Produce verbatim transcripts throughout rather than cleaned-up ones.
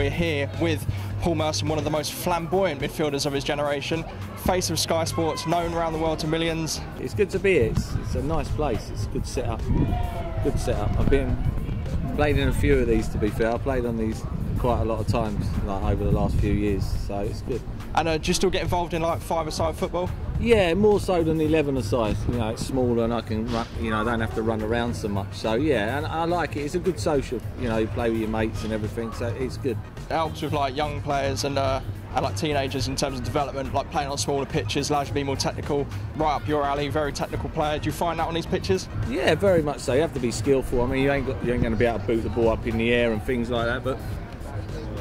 We're here with Paul Merson, one of the most flamboyant midfielders of his generation, face of Sky Sports, known around the world to millions. It's good to be here. It's, it's a nice place. It's a good setup. Good setup. I've been played in a few of these, to be fair. I played on these quite a lot of times, like, over the last few years, so it's good. And uh, do you still get involved in like five-a-side football? Yeah, more so than eleven-a-side. You know, it's smaller and I can, you know, I don't have to run around so much. So yeah, and I like it. It's a good social. You know, you play with your mates and everything, so it's good. It helps with like young players and uh, and like teenagers in terms of development, like playing on smaller pitches, allows you to be more technical. Right up your alley, very technical player. Do you find that on these pitches? Yeah, very much so. You have to be skillful. I mean, you ain't got, you ain't going to be able to boot the ball up in the air and things like that, but.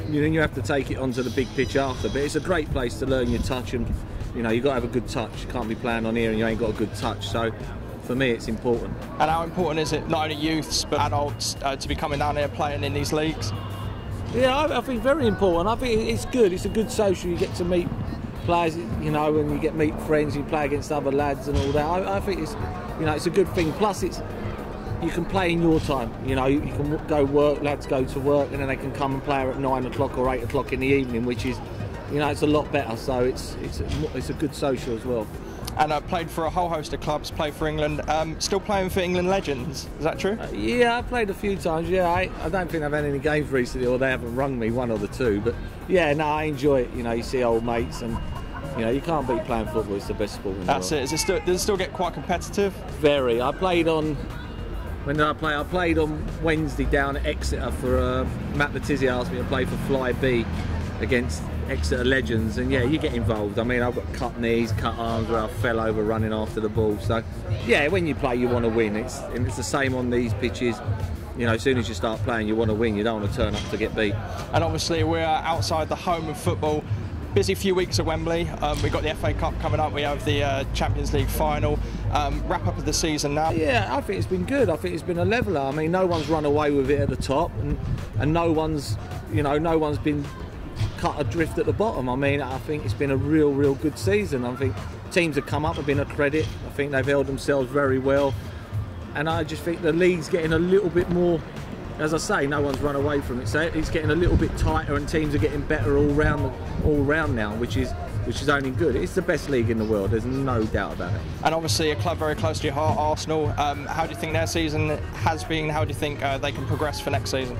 You then you have to take it onto the big pitch after, but it's a great place to learn your touch, and you know, you've got to have a good touch. You can't be playing on here and you ain't got a good touch, so for me it's important. And how important is it, not only youths but adults, uh, to be coming down here playing in these leagues? Yeah, I, I think very important. I think it's good. It's a good social. You get to meet players, you know, and you get meet friends, you play against other lads and all that. I, I think it's, you know, it's a good thing. Plus it's, you can play in your time, you know, you can go work, lads go to work, and then they can come and play at nine o'clock or eight o'clock in the evening, which is, you know, it's a lot better, so it's it's a, it's a good social as well. And I played for a whole host of clubs, played for England, um, still playing for England Legends, is that true? Uh, yeah, I played a few times, yeah, I, I don't think I've had any games recently, or they haven't rung me, one or the two, but yeah, no, I enjoy it, you know, you see old mates and... You know, you can't beat playing football, it's the best sport in the world. That's it. Is it still, does it still get quite competitive? Very. I played on... When did I play? I played on Wednesday down at Exeter for... Uh, Matt Letizzi asked me to play for Fly B against Exeter Legends, and yeah, you get involved. I mean, I've got cut knees, cut arms where I fell over running after the ball, so yeah, when you play you want to win. It's, and it's the same on these pitches. You know, as soon as you start playing you want to win, you don't want to turn up to get beat. And obviously we're outside the home of football. Busy few weeks at Wembley. Um, we've got the F A Cup coming up. We have the uh, Champions League final. Um, wrap up of the season now. Yeah, I think it's been good. I think it's been a leveller. I mean, no one's run away with it at the top, and and no one's, you know, no one's been cut adrift at the bottom. I mean, I think it's been a real, real good season. I think teams have come up, have been a credit. I think they've held themselves very well, and I just think the league's getting a little bit more. As I say, no one's run away from it, so it's getting a little bit tighter, and teams are getting better all round, all round now, which is which is only good. It's the best league in the world. There's no doubt about it. And obviously, a club very close to your heart, Arsenal. Um, how do you think their season has been? How do you think uh, they can progress for next season?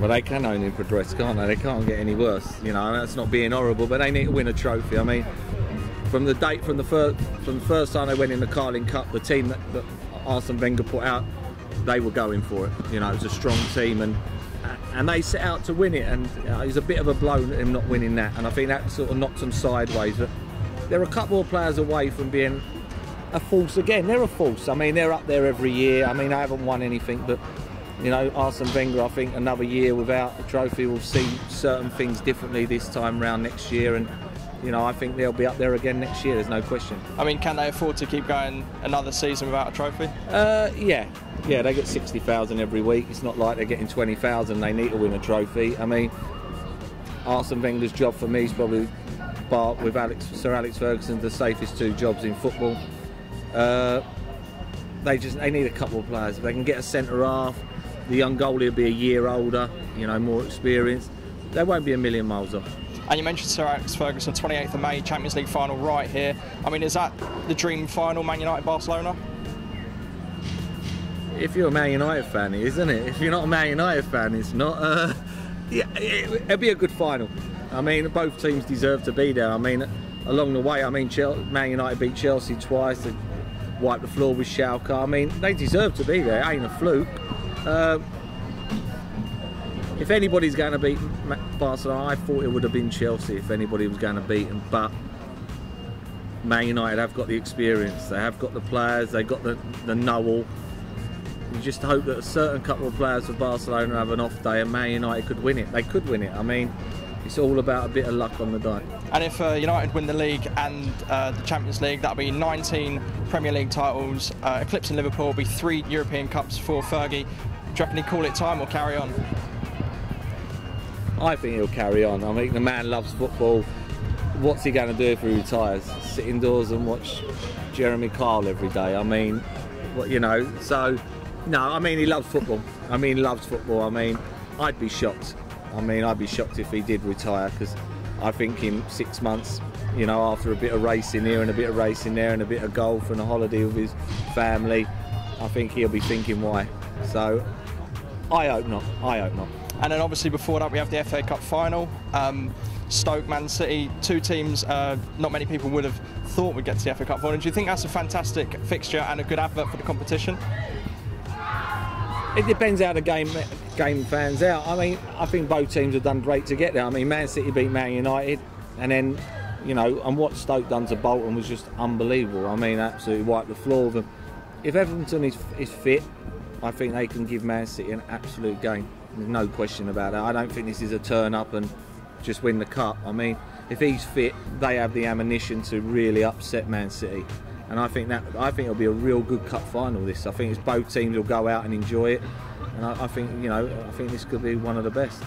Well, they can only progress, can't they? They can't get any worse. You know, that's not being horrible, but they need to win a trophy. I mean, from the date from the first from the first time they went in the Carling Cup, the team that, that Arsene Wenger put out. They were going for it, you know. It was a strong team, and and they set out to win it. And you know, it was a bit of a blow him not winning that, and I think that sort of knocked them sideways. But they're a couple of players away from being a force again. They're a force. I mean, they're up there every year. I mean, they haven't won anything, but you know, Arsene Wenger. I think another year without a trophy, we'll see certain things differently this time round next year, and. You know, I think they'll be up there again next year, there's no question. I mean, can they afford to keep going another season without a trophy? Uh, yeah. Yeah, they get sixty thousand every week. It's not like they're getting twenty thousand. They need to win a trophy. I mean, Arsene Wenger's job for me is probably, bar with Alex, Sir Alex Ferguson, the safest two jobs in football. Uh, they just they need a couple of players. If they can get a centre-half, the young goalie will be a year older, you know, more experienced. They won't be a million miles off. And you mentioned Sir Alex Ferguson, twenty-eighth of May, Champions League final right here. I mean, is that the dream final, Man United, Barcelona? If you're a Man United fan, it is, isn't it? If you're not a Man United fan, it's not. Uh, yeah, it, it'd be a good final. I mean, both teams deserve to be there. I mean, along the way, I mean, Man United beat Chelsea twice, they wiped the floor with Schalke. I mean, they deserve to be there. It ain't a fluke. Uh, If anybody's going to beat Barcelona, I thought it would have been Chelsea if anybody was going to beat them, but Man United have got the experience, they have got the players, they've got the, the know-all. You just hope that a certain couple of players for Barcelona have an off day and Man United could win it. They could win it. I mean, it's all about a bit of luck on the day. And if uh, United win the league and uh, the Champions League, that'll be nineteen Premier League titles, uh, eclipsing Liverpool, will be three European Cups for Fergie. Do you reckon he'd call it time or carry on? I think he'll carry on. I mean, the man loves football. What's he going to do if he retires? Sit indoors and watch Jeremy Kyle every day. I mean, what, you know, so, no, I mean, he loves football. I mean, he loves football. I mean, I'd be shocked I mean, I'd be shocked if he did retire, because I think in six months, you know, after a bit of racing here and a bit of racing there and a bit of golf and a holiday with his family, I think he'll be thinking why. So I hope not, I hope not. And then obviously before that we have the F A Cup final, um, Stoke, Man City, two teams uh, not many people would have thought would get to the F A Cup final. Do you think that's a fantastic fixture and a good advert for the competition? It depends how the game game fans out. I mean, I think both teams have done great to get there. I mean, Man City beat Man United, and then, you know, and what Stoke done to Bolton was just unbelievable. I mean, absolutely wiped the floor with them. If Everton is, is fit, I think they can give Man City an absolute game. There's no question about that. I don't think this is a turn up and just win the cup. I mean, if he's fit, they have the ammunition to really upset Man City. And I think that I think it'll be a real good cup final. This I think it's both teams will go out and enjoy it, and I, I think you know I think this could be one of the best.